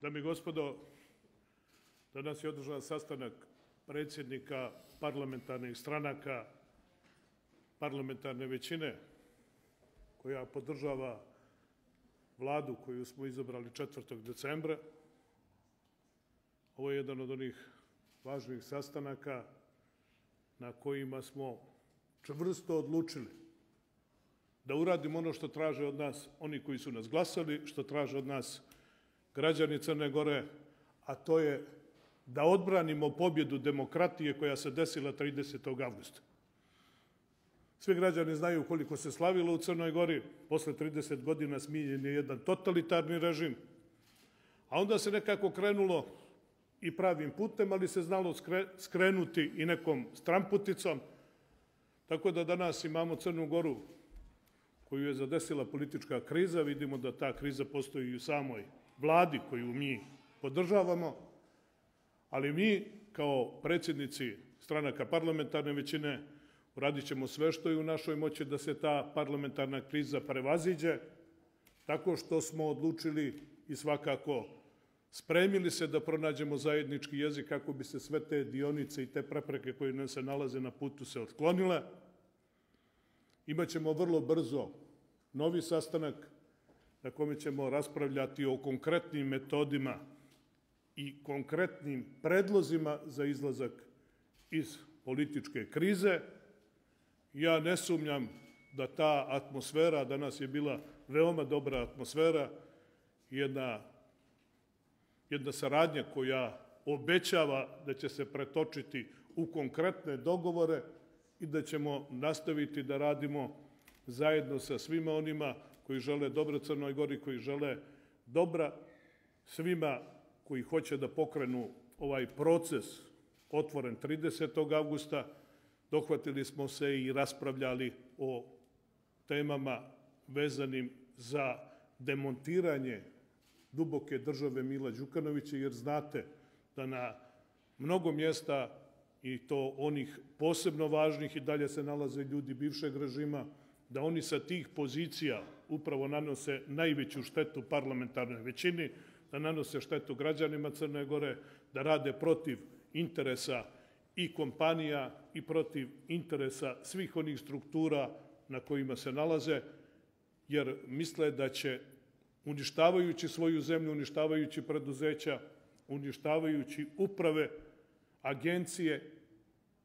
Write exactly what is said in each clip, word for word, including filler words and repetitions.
Dame i gospodo, danas je održan sastanak predsjednika parlamentarnih stranaka, parlamentarne većine koja podržava vladu koju smo izabrali četvrtog decembra. Ovo je jedan od onih važnih sastanaka na kojima smo čvrsto odlučili da uradimo ono što traže od nas oni koji su nas glasali, što traže od nas građani Crne Gore, a to je da odbranimo pobjedu demokratije koja se desila tridesetog avgusta. Svi građani znaju koliko se slavilo u Crnoj Gori. Posle trideset godina smijenjen je jedan totalitarni režim. A onda se nekako krenulo i pravim putem, ali se znalo skrenuti i nekom stramputicom. Tako da danas imamo Crnu Goru koju je zadesila politička kriza. Vidimo da ta kriza postoji i u samoj vladi koju mi podržavamo, ali mi kao predsjednici stranaka parlamentarne većine uradit ćemo sve što je u našoj moći da se ta parlamentarna kriza prevaziđe, tako što smo odlučili i svakako spremili se da pronađemo zajednički jezik kako bi se sve te dionice i te prepreke koje nam se nalaze na putu se otklonile. Imaćemo vrlo brzo novi sastanak na kome ćemo raspravljati o konkretnim metodima i konkretnim predlozima za izlazak iz političke krize. Ja ne sumnjam da ta atmosfera, danas je bila veoma dobra atmosfera, jedna, jedna saradnja koja obećava da će se pretočiti u konkretne dogovore i da ćemo nastaviti da radimo zajedno sa svima onima koji žele dobro Crnoj Gori, koji žele dobra svima koji hoće da pokrenu ovaj proces otvoren tridesetog avgusta. Dohvatili smo se i raspravljali o temama vezanim za demontiranje duboke države Mila Đukanovića, jer znate da na mnogo mjesta, i to onih posebno važnih, i dalje se nalaze ljudi bivšeg režima, da oni sa tih pozicija upravo nanose najveću štetu parlamentarnoj većini, da nanose štetu građanima Crne Gore, da rade protiv interesa i kompanija i protiv interesa svih onih struktura na kojima se nalaze, jer misle da će, uništavajući svoju zemlju, uništavajući preduzeća, uništavajući uprave, agencije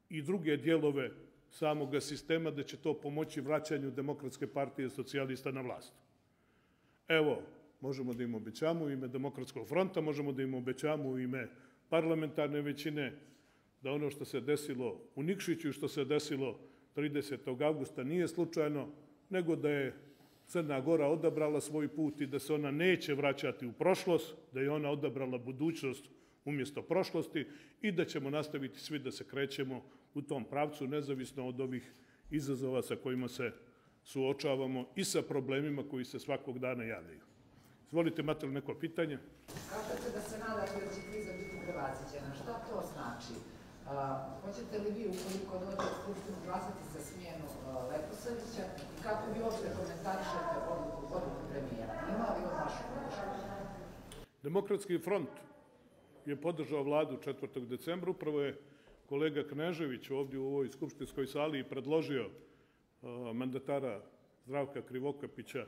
i druge dijelove samoga sistema, da će to pomoći vraćanju Demokratske partije socijalista na vlast. Evo, možemo da im obećamo u ime Demokratskog fronta, možemo da im obećamo u ime parlamentarne većine da ono što se desilo u Nikšiću i što se desilo tridesetog avgusta nije slučajno, nego da je Crna Gora odabrala svoj put i da se ona neće vraćati u prošlost, da je ona odabrala budućnost umjesto prošlosti i da ćemo nastaviti svi da se krećemo u tom pravcu, nezavisno od ovih izazova sa kojima se suočavamo i sa problemima koji se svakog dana javljaju. Izvolite, imate li neko pitanje? Kažete da se nadate da će kriza biti prevaziđena. Šta to znači? Hoćete li vi, ukoliko dođe u Skupštinu, glasati za smjenu Leposavića i kako vi uopšte komentarišete odluku premijera? Ima li on vašu podršku? Demokratski front je podržao vladu četvrtog decembra. Upravo je kolega Knežević ovdje u ovoj skupštinskoj sali i predložio mandatara Zdravka Krivokapića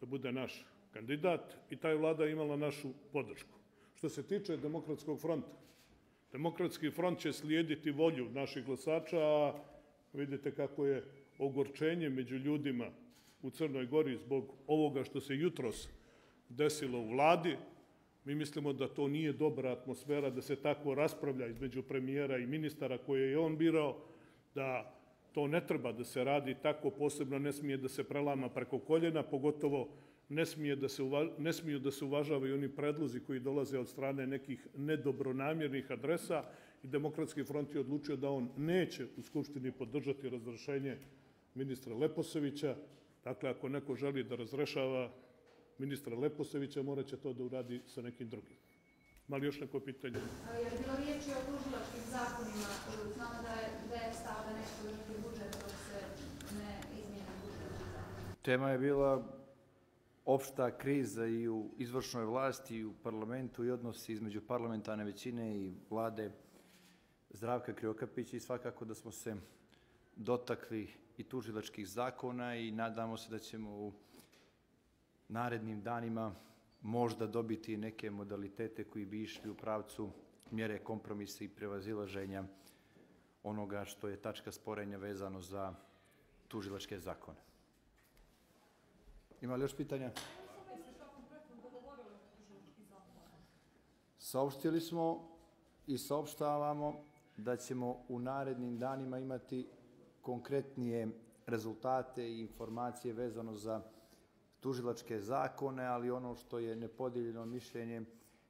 da bude naš kandidat i ta je vlada imala našu podršku. Što se tiče Demokratskog fronta, Demokratski front će slijediti volju naših glasača, a vidite kako je ogorčenje među ljudima u Crnoj Gori zbog ovoga što se jutros desilo u vladi. Mi mislimo da to nije dobra atmosfera, da se tako raspravlja između premijera i ministara koje je on birao, da to ne treba da se radi tako, posebno ne smije da se prelama preko koljena, pogotovo ne smije da se uvažava, ne smiju da se uvažavaju oni predlozi koji dolaze od strane nekih nedobronamjernih adresa i Demokratski front je odlučio da on neće u Skupštini podržati razrešenje ministra Leposavića. Dakle, ako neko želi da razrešava ministra Leposavića, morat će to da uradi sa nekim drugim. Ima li još neko pitanje? Je li bilo riječi o tužilačkim zakonima? Znamo da je stav da neće podržati budžet dok se ne izmijeni budžet. Tema je bila opšta kriza i u izvršnoj vlasti i u parlamentu i odnosi između parlamentarne većine i vlade Zdravka Krivokapića i svakako da smo se dotakli i tužilačkih zakona i nadamo se da ćemo u narednim danima možda dobiti neke modalitete koji bi išli u pravcu mjere kompromisa i prevazilaženja onoga što je tačka sporenja vezano za tužilačke zakone. Ima li još pitanja? Saopštili smo i saopštavamo da ćemo u narednim danima imati konkretnije rezultate i informacije vezano za tužilačke zakone, ali ono što je nepodijeljeno mišljenje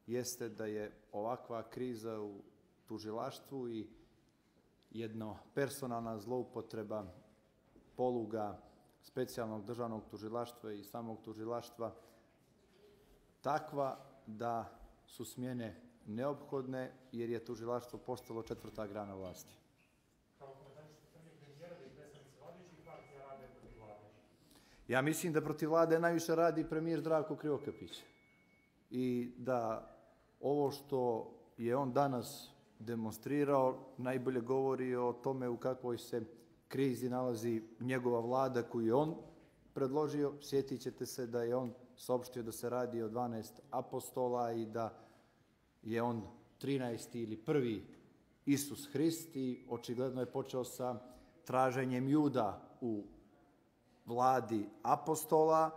jeste da je ovakva kriza u tužilaštvu i jedna personalna zloupotreba poluga specijalnog državnog tužilaštva i samog tužilaštva takva da su smjene neophodne jer je tužilaštvo postalo četvrta grana vlasti. Ja mislim da protiv vlade najviše radi premijer Zdravko Krivokapić i da ovo što je on danas demonstrirao najbolje govori o tome u kakvoj se krizi nalazi njegova vlada koju je on predložio. Sjetit ćete se da je on saopštio da se radi o dvanaest apostola i da je on trinaesti ili prvi Isus Hrist i očigledno je počeo sa traženjem Juda u vladi apostola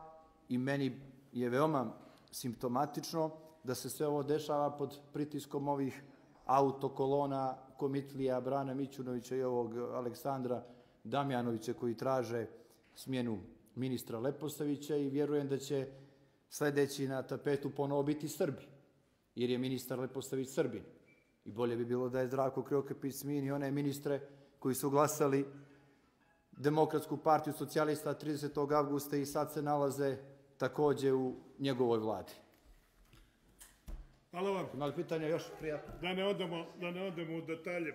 i meni je veoma simptomatično da se sve ovo dešava pod pritiskom ovih autokolona komitlija Brana Mićunovića i ovog Aleksandra Damjanovića koji traže smjenu ministra Leposavića i vjerujem da će sljedeći na tapetu ponovo biti Srbi, jer je ministar Leposavić Srbin. I bolje bi bilo da je Zdravko Krivokapić smijeni one ministre koji su glasali Demokratsku partiju socijalista tridesetog avgusta i sad se nalaze takođe u njegovoj vladi. Hvala vam. Imali pitanja još prijatno? Da ne odemo u detalje.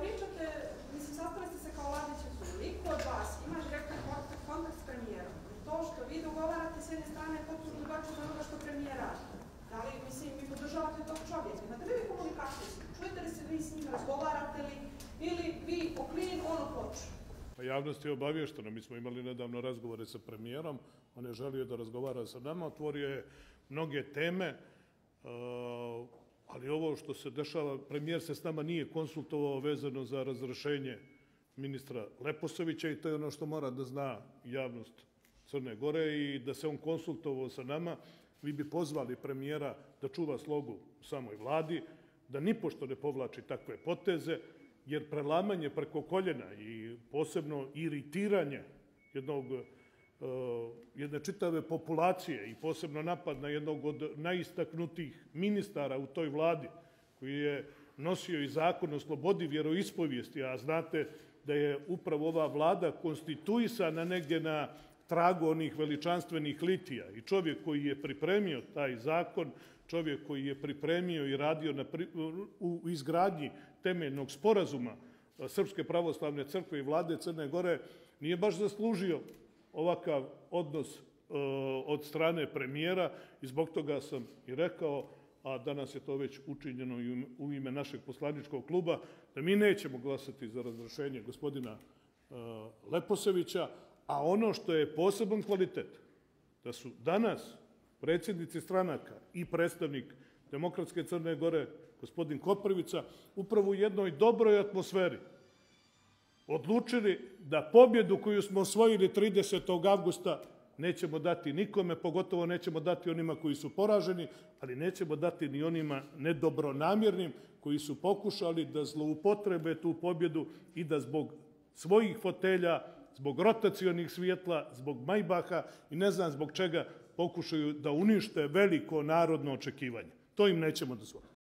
Pričate, mislim, sastali ste se kao Ladićev su. Niko od vas ima direktan kontakt s premijerom. To što vi dogovarate s jedne strane je potpuno drugačije od onoga što premijer radi. Da li, mislim, vi podržavate tog čovjeka? Imate li vi komunikaciju? Čujete li se vi s njim, razgovarate li? Ili vi oklin ono poču? Javnost je obavještena. Mi smo imali nedavno razgovore sa premijerom. On je želio da razgovara sa nama. Otvorio je mnoge teme, ali ovo što se dešava, premijer se s nama nije konsultovao vezano za razrešenje ministra Leposavića i to je ono što mora da zna javnost Crne Gore i da se on konsultovao sa nama. Vi bi pozvali premijera da čuva slogu samoj vladi, da nipošto ne povlači takve poteze, jer prelamanje preko koljena i posebno iritiranje jedne čitave populacije i posebno napad na jednog od najistaknutijih ministara u toj vladi koji je nosio i zakon o slobodi vjeroispovijesti, a znate da je upravo ova vlada konstituisana negdje na tragu onih veličanstvenih litija i čovjek koji je pripremio taj zakon, čovjek koji je pripremio i radio u izgradnji temeljnog sporazuma Srpske pravoslavne crkve i vlade Crne Gore, nije baš zaslužio ovakav odnos od strane premijera i zbog toga sam i rekao, a danas je to već učinjeno u ime našeg poslaničkog kluba, da mi nećemo glasati za razrešenje gospodina Leposavića, a ono što je poseban kvalitet, da su danas predsjednici stranaka i predstavnik Demokratske Crne Gore, gospodin Koprivica, upravo u jednoj dobroj atmosferi odlučili da pobjedu koju smo osvojili tridesetog avgusta nećemo dati nikome, pogotovo nećemo dati onima koji su poraženi, ali nećemo dati ni onima nedobronamjernim koji su pokušali da zloupotrebe tu pobjedu i da zbog svojih fotelja, zbog rotacionih svjetla, zbog majbaha i ne znam zbog čega pokušaju da unište veliko narodno očekivanje. To im nećemo dozvoliti.